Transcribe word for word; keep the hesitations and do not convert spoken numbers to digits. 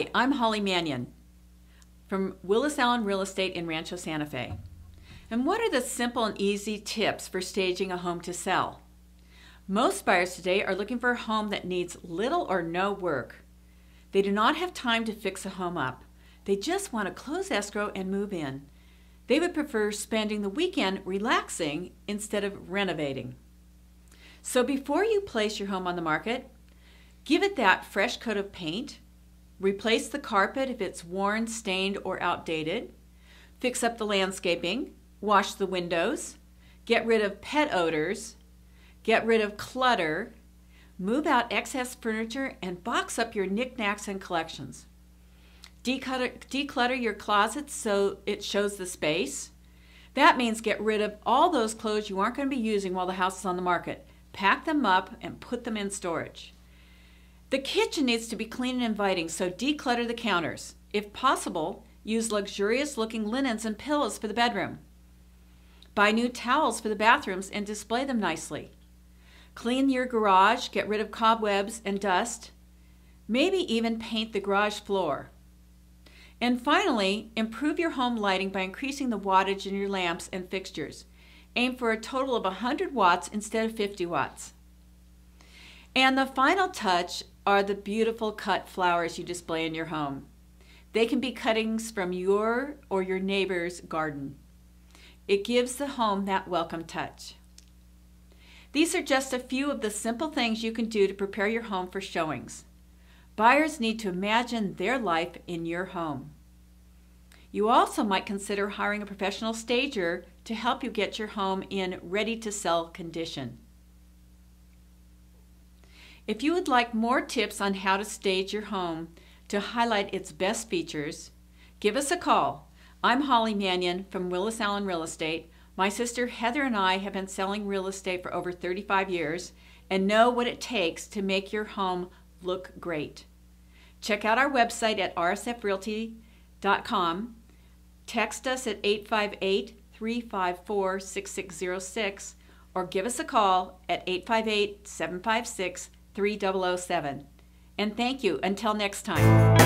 Hi, I'm Holly Mannion from Willis Allen Real Estate in Rancho Santa Fe. And what are the simple and easy tips for staging a home to sell? Most buyers today are looking for a home that needs little or no work. They do not have time to fix a home up. They just want to close escrow and move in. They would prefer spending the weekend relaxing instead of renovating. So before you place your home on the market, give it that fresh coat of paint, replace the carpet if it's worn, stained, or outdated, fix up the landscaping, wash the windows, get rid of pet odors, get rid of clutter, move out excess furniture, and box up your knickknacks and collections. Declutter, declutter your closet so it shows the space. That means get rid of all those clothes you aren't going to be using while the house is on the market. Pack them up and put them in storage. The kitchen needs to be clean and inviting, so declutter the counters. If possible, use luxurious-looking linens and pillows for the bedroom. Buy new towels for the bathrooms and display them nicely. Clean your garage, get rid of cobwebs and dust. Maybe even paint the garage floor. And finally, improve your home lighting by increasing the wattage in your lamps and fixtures. Aim for a total of one hundred watts instead of fifty watts. And the final touch are the beautiful cut flowers you display in your home. They can be cuttings from your or your neighbor's garden. It gives the home that welcome touch. These are just a few of the simple things you can do to prepare your home for showings. Buyers need to imagine their life in your home. You also might consider hiring a professional stager to help you get your home in ready-to-sell condition. If you would like more tips on how to stage your home to highlight its best features, give us a call. I'm Holly Mannion from Willis Allen Real Estate. My sister Heather and I have been selling real estate for over thirty-five years and know what it takes to make your home look great. Check out our website at r s f realty dot com. Text us at eight five eight, three five four, six six zero six or give us a call at eight five eight, seven five six, three thousand seven. And thank you. Until next time.